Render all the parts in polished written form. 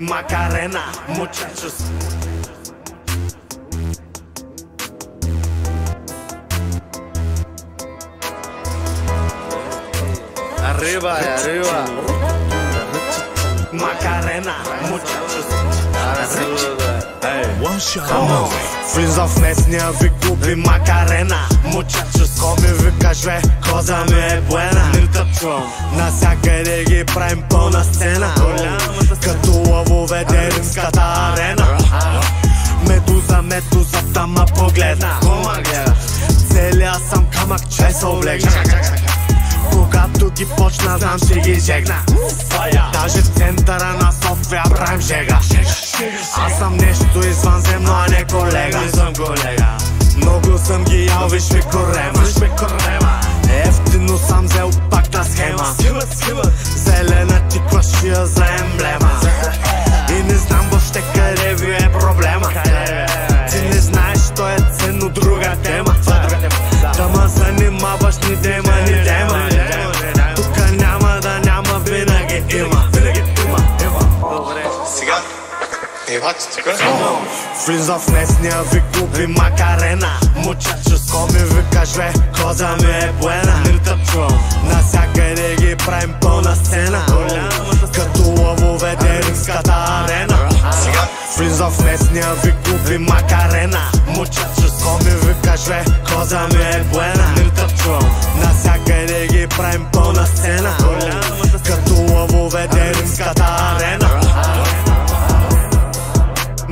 Macarena, muchachos. Arriba, arriba. Macarena, muchachos. One shot. Come on. Friends of Mesnia, Vicupi, Macarena, muchachos. Come vi cachve, cosa me e buena. Na всякъде правим пълна сцена, като лъвовете римската арена. Медуза, тама погледна. Целия съм камък, че се облегна. Когато ги почна, знам, че ги жегна. Даже в центъра на София правим жега. Аз съм нещо извънземно, а не колега. Много съм ги ял, виж ми корема. Ефтино съм взел пак на схема. Зелена тиква ще я за емблема. И не знам въобще къде ви е проблема. Ти не знаеш, що е ценно, друга тема. Да ма занимаваш, ни дема, ни дема. Тука няма да няма, винаги има. Сега влиза в местния ви клуби Макарена, мучачос. Ко ми ви кажве, коза ми е буена. На всякъде ги правим пълна сцена, като лъвовете римската арена. Влиза в местния ви клуби Макарена, мучачос. Ко ми ви кажве, коза ми е буена. На всякъде ги правим пълна сцена, като лъвовете римската арена.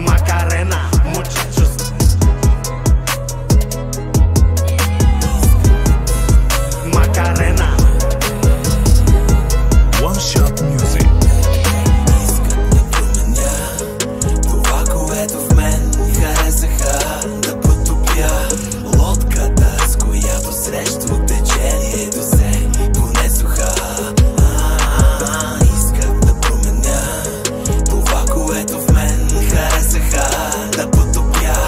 Macarena, muchachos. Macarena. One shot music. Това, което в мен харесаха, да потопя лодката, с която срещу течението се понесоха. Искам да променя това, което в мен харесаха, да потопя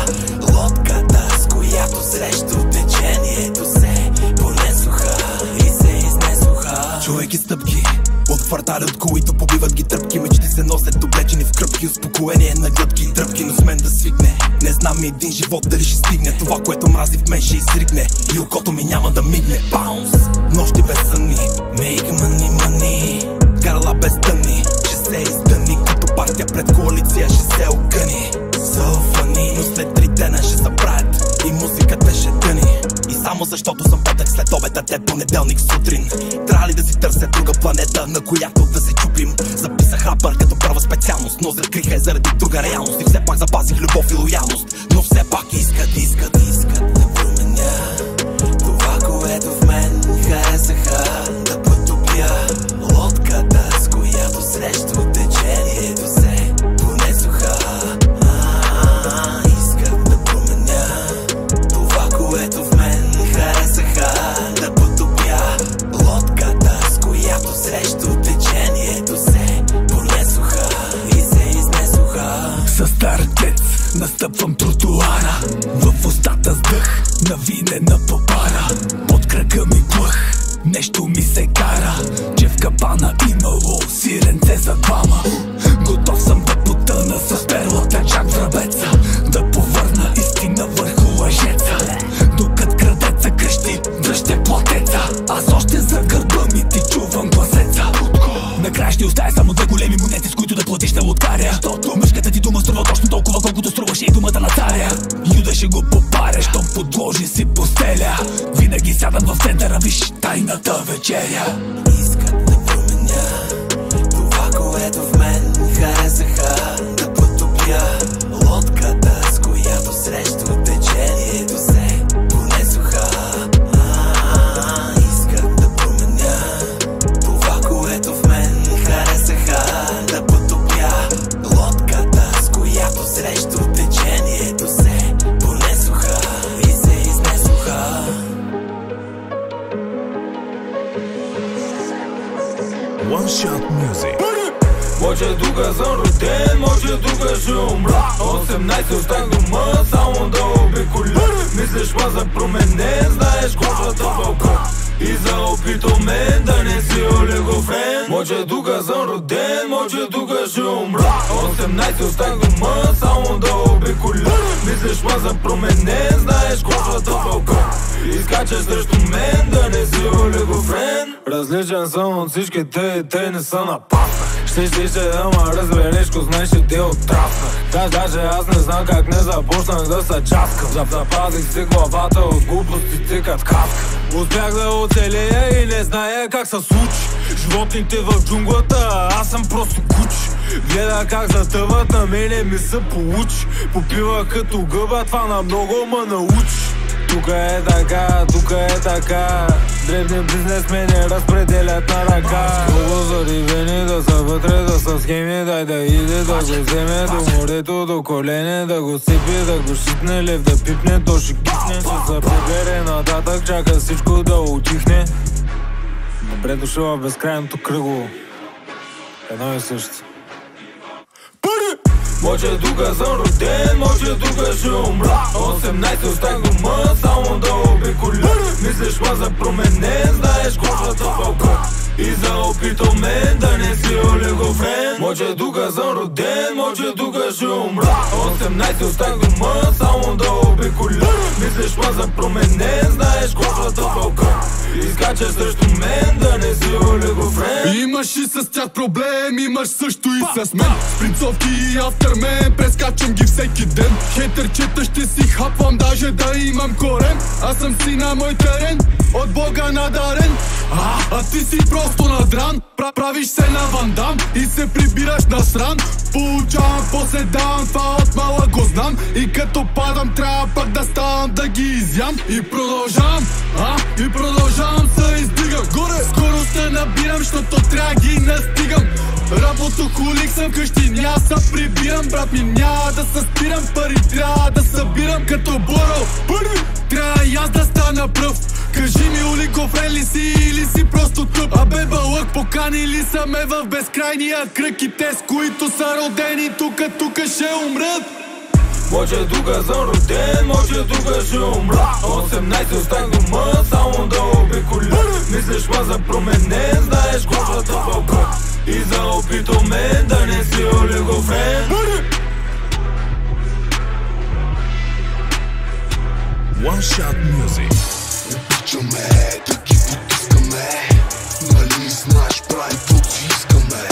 лодката, с която срещу течението се понесоха и се изнесоха. Чувайки стъпки от квартали, от които побиват ги тръпки, мечти се носят облечени в кръпки, успокоение на глътки и тръпки, но с мен да свикне. Не знам един живот дали ще стигне, това, което мрази в мен ще изригне и окото ми няма да мигне. Баунс, нощи без съни, make money, money, карала без тъмни, ще се издъни, като партия пред коалиция ще се окъни. So funny, но след 3 дена ще забравят и музиката ще тъни. И само защото съм петък след обед, а те понеделник сутрин. Трябва ли да си търся друга планета, на която да се чупим? Записах рапър като първа специалност, но закриха е заради друга реалност. И все пак запазих любов и лоялност, но все пак искат да променя това, което в мен харесаха, да потопя лодката, с която срещу течението се понесоха. Искам да променя това, което в мен харесаха, да потопя лодката, с която срещу течението се понесоха и се изнесоха. Със стар дец настъпвам тротуара, в устата с дъх на винена попара. Под крака ми плъх, нещо ми се кара, че в капана имало сиренце за двама. Готов съм да потъна с перлата чак врабеца, да повърна истина върху лъжеца. Докът крадеца крещи, връще платеца, аз още за гърба ми ти чувам гласеца. Накрая ще оставя само 2 големи монети, с които да платиш на лоткаря, защото мъжката ти дума струва точно толкова, колкото струваше и думата на царя. Юда ще го попаря, щом подложи си постеля, винаги сядам в центъра, виж тайната вечеря. Искам да променя това, което в мен харесаха, да потопя лодката, с която срещу течението се понесоха. Срещу течението се понесоха и се изнесоха. One shot music. Може друга съм роден, може друга ще умра. 18 остах дома, само да обиколя. Мислиш ма за променен, знаеш главата в балкон. И за опит у мен да не си олигофрен. Може друга съм роден, може друга ajung bra. O semnai se stai cu mă sau în două beculă. Mi-zici mă să-mi promenez, dar ești cu fătă făcă. Îți cacești drești un men, dă-ne ziule cu friend. Различия не са от всички те и те не са напасна. Щеш че да ма разбереш, ко знаеш, че те отрасна. Даже аз не знам как не започнах да се часкам. Запазих си главата от глупостите като каска. Успях да оцелея и не зная как се случи. Животните в джунглата, аз съм просто куче. Гледа как затъват, на мене ми се получи. Попива като гъба, това на много ме научи. Тука е така, тука е така. Дребни бизнесмени разпределят на ръка. Много заривени да са вътре, да са схеми. Дай да иде, да го вземе до морето, до колене. Да го сипи, да го шитне, лев да пипне. То ще кисне, ще се прибере нататък. Чака всичко да утихне. Добре дошъл в безкрайното кръгово. Едно и също. Може тука съм роден, може тука ще умра. 18 остах дома, само да обиколя. Мислиш ма за променен, знаеш кожата пълка. И за опитал мен, да не си олигофрен. Може тука съм роден, може тука ще умра. 18 остах дома, само да обиколя. Мислиш ма за променен, знаеш кожата пълка. Изкачаш срещу мен, да не си олигофрен. Имаш и с тях проблем, имаш също и с мен. Спринцовки и афтермен, прескачам ги всеки ден. Хейтърчета ще си хапвам, даже да имам корен. Аз съм си на мой терен, от Бога надарен. А ти си просто надран, правиш се на вандам и се прибираш на сран. Получавам, после давам, това от малък го знам. И като падам, трябва пак да ставам, да ги изям. И продължавам, и продължавам, се издигам горе. Скоро се набирам, защото трябва ги настигам. Работохолик съм, къщи няма се прибирам. Брат ми, няма да се спирам, пари трябва да събирам като Боро. Трябва и аз да стана пръв. Кажи ми, олигофрен ли си или си просто тъп? Абе, бълък, поканили са ме в безкрайния кръг. И те, с които са родени тука, тука ще умрат. Може тука съм роден, може тука ще умра. 18 остах дома, само да обиколя. Мислиш ма за променен, знаеш главата пълка. И за опитал мен, да не си олигофрен. ONESHOT MUSIC. Обичаме, да ги потискаме. Нали знаеш, прави каквото си искаме.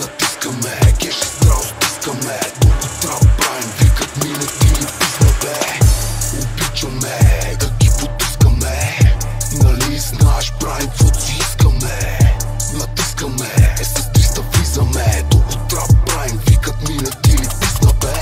Натискаме, кеша здраво стискаме. Дълго трябва правим, викат ми не ти не писна бе. Обичаме, да ги потискаме. Нали знаеш, прави каквото си искаме. Натискаме, с 300 влизаме. Дълго трябва правим, викат ми не ти не писна бе.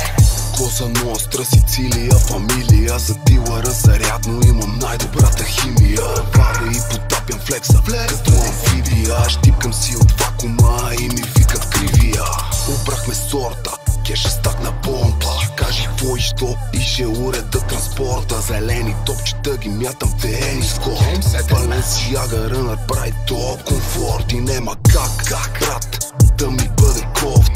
Коза Ностра, Сицилия, фамилия. За дилъра зарядно имам най-добрата химия. Варя и потапям флекса като амфибия. Щипкам си от вакуума и ми викат кривия. Обрахме сорта, кеша стак на помпа. Кажи какво и що и ще уреда транспорта. Зелени топчета ги мятам веени с хорт. Баленсиага рънър прави топ комфорт. И нема как, брат, да ми бъде кофт.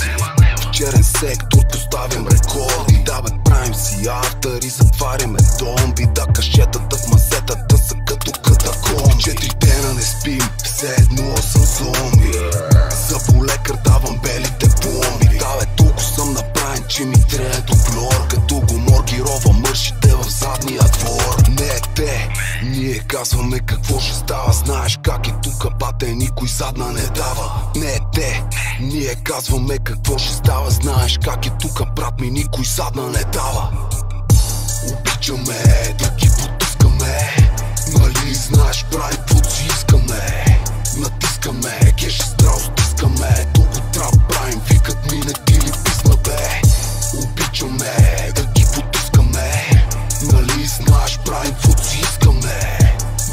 В черен сектор поставям рекорди. Да бе, правим си автър и затваряме домби. Да, кашетата в масетата са като катакомби. 4 дена не спим, все едно съм зомби. За болекар давам белите пломби. Да бе, толкова съм направен, че ми трябва доблор. Като го моргировам мършите в задния двор. Не те, ние казваме какво ще става. Знаеш как е тука, бате, никой задна не дава. Не те, ние казваме какво ще става. Знаеш как е тука, брат ми, никой задна не дава. Обичаме, да ги потискаме. Нали знаеш, прави каквото си искаме. Натискаме, кеша здраво стискаме. Дълго трябва правим, викат ми не ти ли писна бе. Обичаме, да ги потискаме. Нали знаеш, правим каквото си искаме.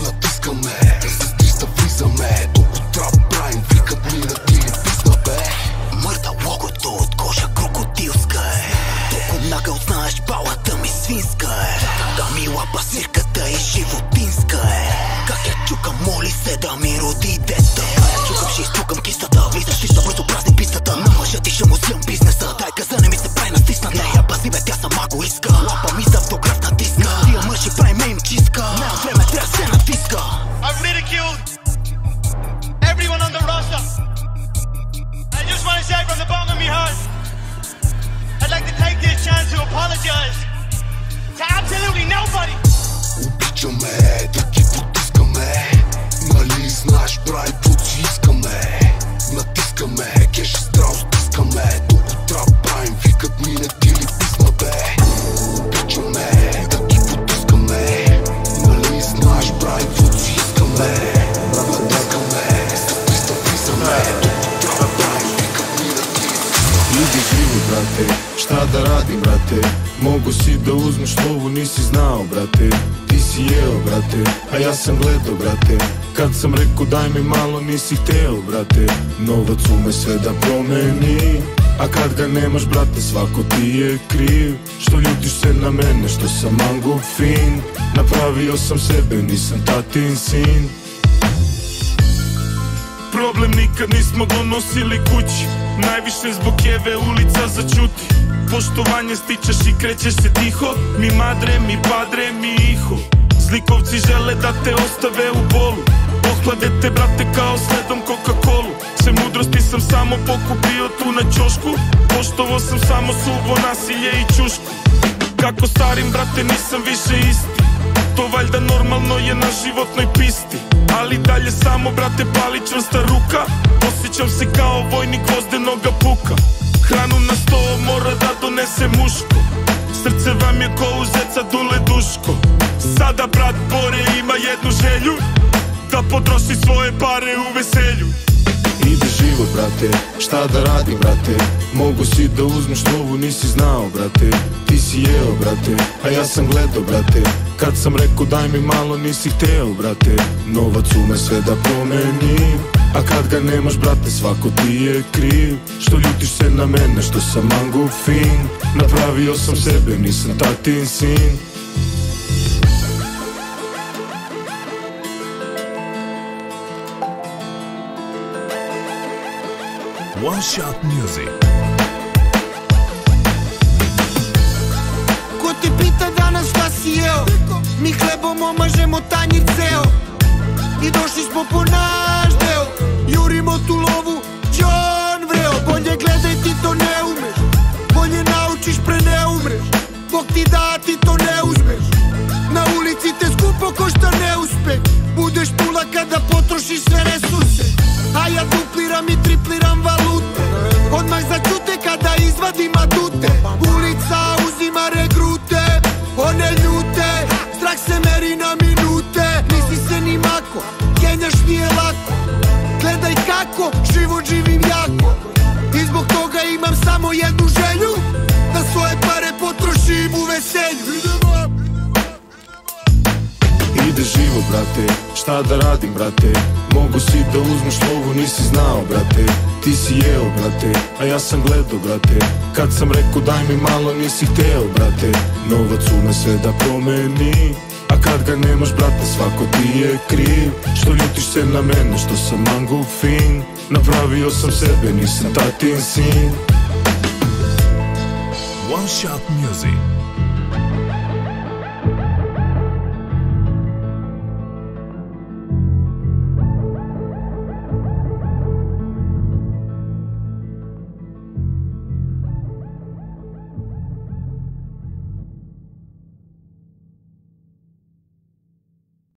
Натискаме, с 300 влизаме. Дълго трябва правим, викат ми не ти ли писна бе. Мърда логото от кожа крокодилска е. Толкова нагъл знаеш, балата ми свинска е. Да ми лапа свирката и животинска е. Как я чукам, моли се да ми роди дете. Чукам, ще изчукам кистата, влизаш ли са бързо. Alabama, me hon. I'd like to take this chance to apologize to absolutely nobody. Обичаме, да ги потискаме, нали знаеш, прави поци искаме. Натискаме, кеш здраво стискаме, толкова трябва правим, викат ми не ти ли писма бе. Обичаме, да ги потискаме, нали знаеш, прави поци искаме. Натискаме, пристъписаме. Иди живи, брате, šta da radi, brate? Mogu si da uzmeš lovu, nisi znao, brate. Ti si jeo, brate, a ja sam gledao, brate. Kad sam rekao daj mi malo, nisi hteo, brate. Novac ume sve da promeni, a kad ga nemaš, brate, svako ti je kriv. Što ljutiš se na mene, što sam mango fin. Napravio sam sebe, nisam tatin sin. Problem nikad nismo donosili kući, najviše zbog jeve ulica začuti. Poštovanje stičeš i krećeš se tiho, mi madre, mi padre, mi hijo. Zlikovci žele da te ostave u bolu, ohlade te brate kao sledom Coca-Colu. Sve mudrosti sam samo pokupio tu na ćošku, poštovo sam samo suvo nasilje i čušku. Kako starim brate nisam više isti, to valjda normalno je na životnoj pisti. Ali dalje samo brate pali čvrsta ruka, osjećam se kao vojnik vozdenoga puka. Hranu na stol mora da donese muško, srce vam je ko u zeca dule duško. Sada brat Bore ima jednu želju, da potroši svoje pare u veselju. Ide život brate, šta da radi brate? Mogu si da uzmeš lovu, nisi znao brate. Ti si jeo brate, a ja sam gledao brate. Kad sam rekao daj mi malo, nisi hteo brate. Novac ume sve da promeni, a kad ga nemaš brate, svako ti je kriv. Što ljutiš se na mene, što sam mango fin. Napravio sam sebe, nisam tatin sin. One Shot Music. Ko te pita danas šta si jeo? Mi hlebom omažemo tanjir ceo i došli smo po naš deo. Jurimo tu lovu, John vreo. Bolje gledaj, ti to ne umeš, bolje naučiš pre ne umreš. Bog ti da, ti to ne uzmeš, na ulici te skupo košta neuspeh. Budeš pula kada potrošiš sve resurse, a ja dupliram i tripliram valute. Odmah začute kada izvadim adute, ulica uzima regrute, one ljute, strah se meri na minute. Nisi se ni mako, Kenjaš nije lako, gledaj kako život živim jako. I zbog toga imam samo jednu želju, da svoje pare potrošim u veselju. Ide život brate, šta da radim brate? Mogu si da uzmeš lovu, nisi znao brate. Ti si jeo brate, a ja sam gledao brate. Kad sam rekao daj mi malo, nisi hteo brate. Novac ume sve da promeni, a kad ga nemaš brate, svako ti je kriv. Što ljutiš se na mene, što sam mango fin. Napravio sam sebe, nisam tatin sin. One Shot Music.